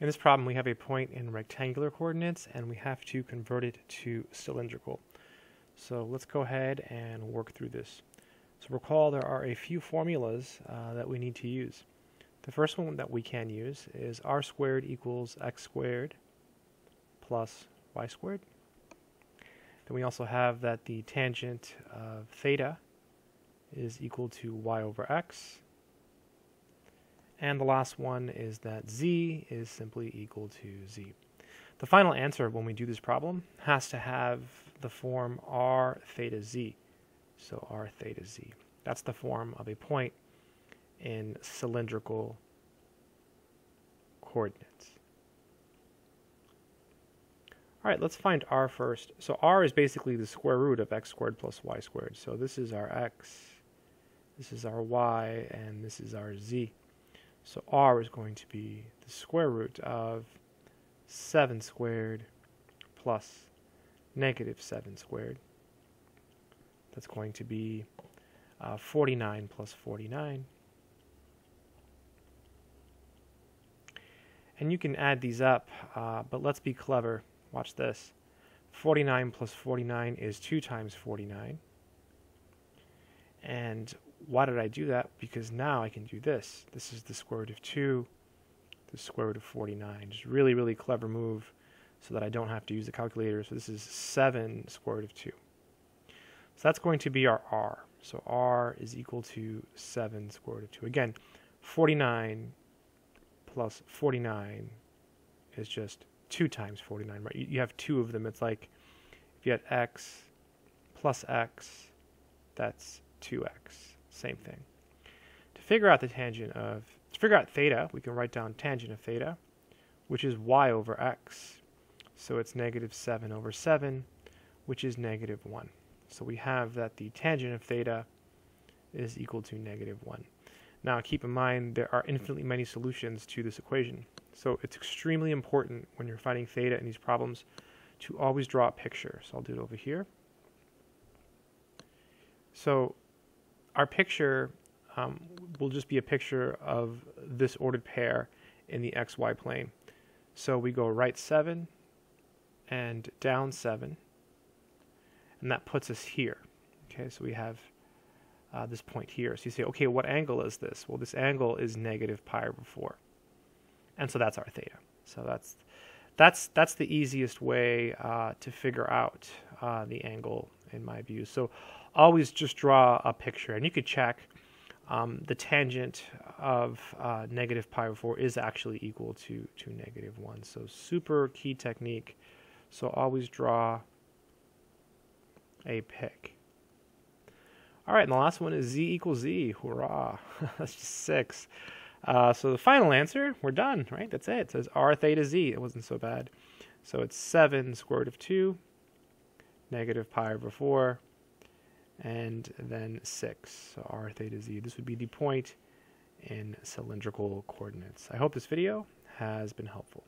In this problem, we have a point in rectangular coordinates, and we have to convert it to cylindrical. So let's go ahead and work through this. So recall there are a few formulas that we need to use. The first one that we can use is r squared equals x squared plus y squared. Then we also have that the tangent of theta is equal to y over x. And the last one is that z is simply equal to z. The final answer when we do this problem has to have the form r theta z. So r theta z. That's the form of a point in cylindrical coordinates. All right, let's find r first. So r is basically the square root of x squared plus y squared. So this is our x, this is our y, and this is our z. So r is going to be the square root of 7 squared plus negative 7 squared. That's going to be 49 plus 49. And you can add these up, but let's be clever. Watch this. 49 plus 49 is 2 times 49. And why did I do that? Because now I can do this. This is the square root of 2, the square root of 49. Just really, really clever move so that I don't have to use the calculator. So this is 7 square root of 2. So that's going to be our r. So r is equal to 7 square root of 2. Again, 49 plus 49 is just 2 times 49, right? You have two of them. It's like if you had x plus x, that's 2x. Same thing. To figure out the tangent of, to figure out theta, we can write down tangent of theta, which is y over x. So it's negative 7 over 7, which is negative 1. So we have that the tangent of theta is equal to negative 1. Now keep in mind there are infinitely many solutions to this equation. So it's extremely important when you're finding theta in these problems to always draw a picture. So I'll do it over here. So our picture will just be a picture of this ordered pair in the xy plane. So we go right 7 and down 7. And that puts us here. Okay, so we have this point here. So you say, okay, what angle is this? Well, this angle is negative pi over 4. And so that's our theta. So that's the easiest way to figure out the angle, in my view. So always just draw a picture. And you could check the tangent of negative pi over 4 is actually equal to negative 1. So super key technique. So always draw a pic. All right, and the last one is z equals z. Hurrah. That's just 6. So the final answer, we're done, right? That's it. It says r theta z. It wasn't so bad. So it's 7 square root of 2, negative pi over 4, and then 6. So r theta z. This would be the point in cylindrical coordinates. I hope this video has been helpful.